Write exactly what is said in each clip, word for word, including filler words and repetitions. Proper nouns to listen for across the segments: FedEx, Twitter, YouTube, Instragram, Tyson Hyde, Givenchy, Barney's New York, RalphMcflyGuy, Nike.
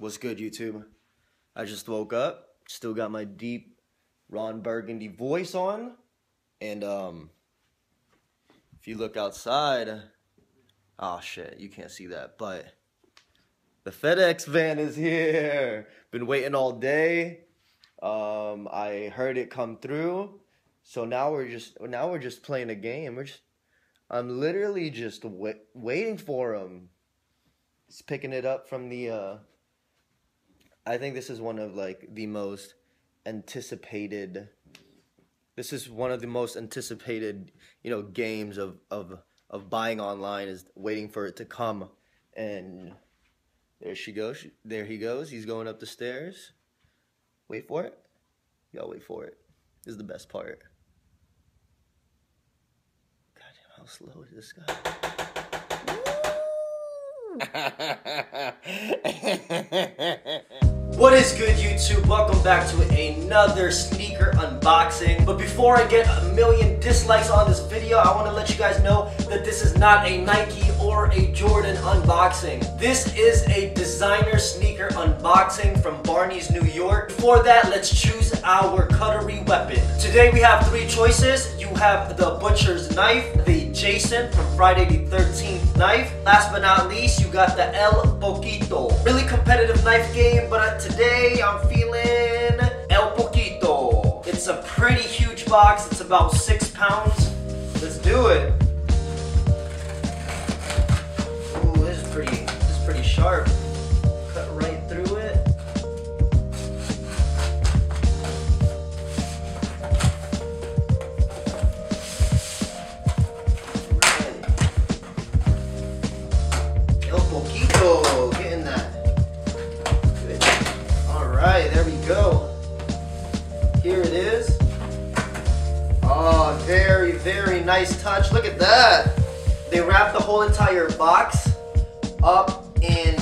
What's good, YouTube? I just woke up, still got my deep Ron Burgundy voice on, and um, if you look outside, oh shit, you can't see that, but the FedEx van is here. Been waiting all day. Um, I heard it come through, so now we're just now we're just playing a game. We're just, I'm literally just wait, waiting for him. He's picking it up from the. Uh, I think this is one of like the most anticipated. This is one of the most anticipated, you know, games of of of buying online is waiting for it to come, and there she goes. She, there he goes. He's going up the stairs. Wait for it. Y'all wait for it. This is the best part. Goddamn, how slow is this guy? What is good, YouTube? Welcome back to another sneaker unboxing. But before I get a million dislikes on this video, I want to let you guys know that this is not a Nike or a Jordan unboxing. This is a designer sneaker unboxing from Barney's New York. Before that, let's choose our cutlery weapon. Today we have three choices. You have the butcher's knife, the Jason from Friday the thirteenth knife. Last but not least, you got the El Poquito. Really competitive knife game, but today I'm feeling El Poquito. It's a pretty huge box. It's about six pounds. Let's do it. Ooh, this is pretty. This is pretty sharp. Cut right through it. Nice touch. Look at that. They wrapped the whole entire box up in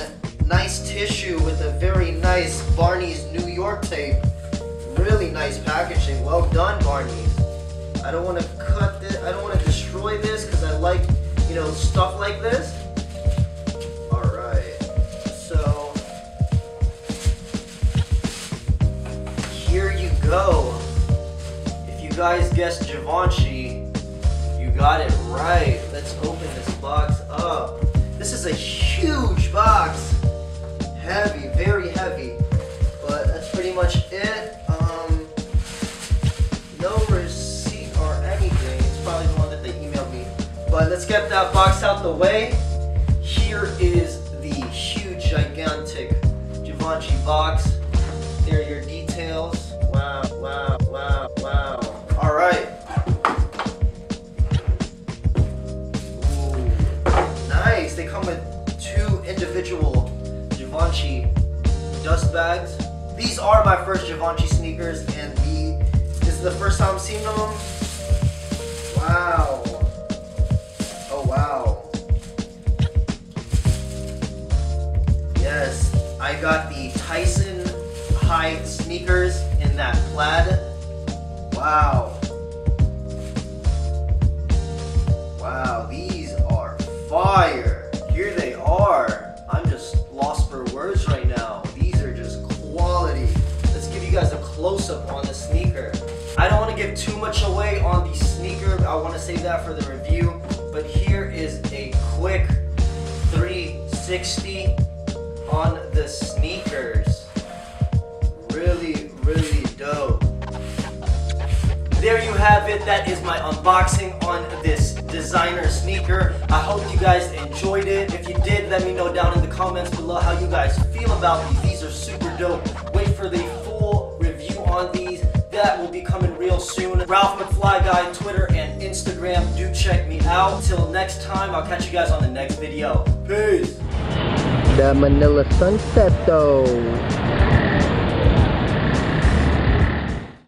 nice tissue with a very nice Barney's New York tape. Really nice packaging. Well done, Barney's. I don't want to cut this. I don't want to destroy this because I like, you know, stuff like this. All right. So here you go. If you guys guessed Givenchy, got it right. Let's open this box up. This is a huge box. Heavy, very heavy. But that's pretty much it. Um, no receipt or anything. It's probably the one that they emailed me. But let's get that box out the way. Here is the huge, gigantic Givenchy box. There are your details. Wow, wow, wow, wow. All right. They come with two individual Givenchy dust bags. These are my first Givenchy sneakers, and the, this is the first time I'm seeing them. Wow. Oh, wow. Yes, I got the Tyson Hyde sneakers in that plaid. Wow. Wow, these are fire. Here they are. I'm just lost for words right now. These are just quality. Let's give you guys a close-up on the sneaker. I don't want to give too much away on the sneaker. I want to save that for the review. But here is a quick three sixty on the sneakers. Really, really dope. There you have it. That is my unboxing on this designer sneaker. I hope you guys enjoyed it. If you did, let me know down in the comments below how you guys feel about these. These are super dope. Wait for the full review on these. That will be coming real soon. RalphMcflyGuy, Twitter and Instagram. Do check me out. Till next time, I'll catch you guys on the next video. Peace. The Manila sunset though.